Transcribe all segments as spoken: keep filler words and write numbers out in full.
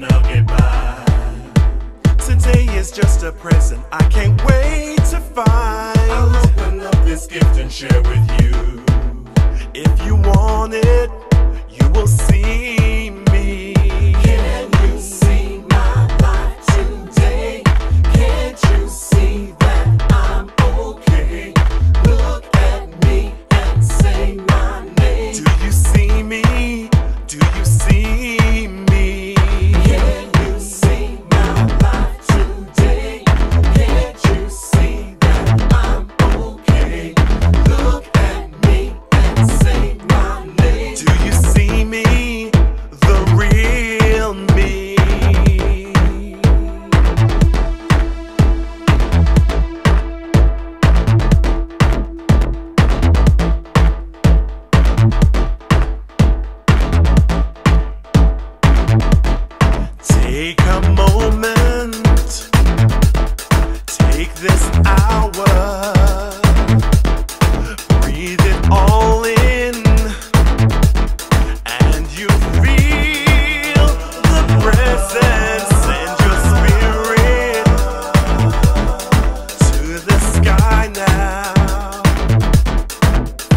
gonna get by. Today is just a present I can't wait to find. I'll open up this gift and share with you. If you want it, you will see me. Can you see my light today? Can't you see that I'm okay? Look at me and say my name. Do you see me? Do you see me? Can you see my light today? Can't you see that I'm okay? Look at me and say my name. Do you see me? The real me. Take a moment, take this hour, breathe it all in, and you feel the presence, send your spirit to the sky now,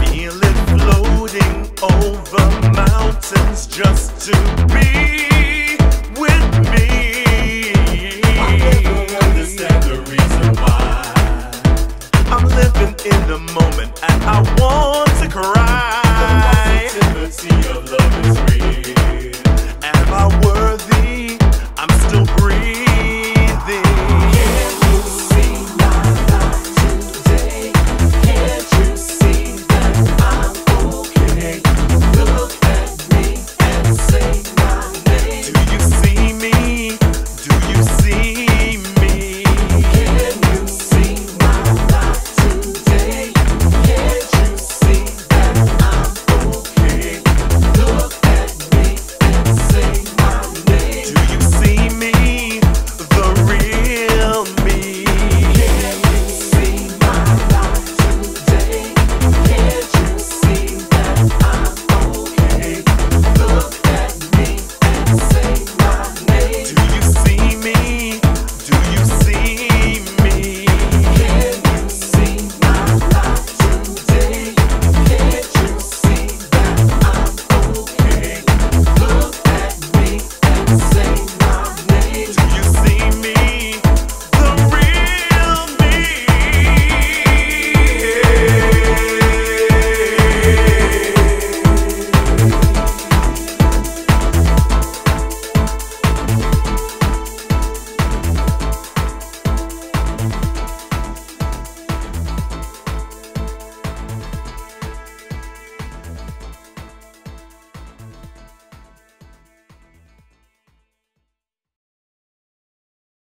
feel it floating over mountains just to be. In the moment, and I want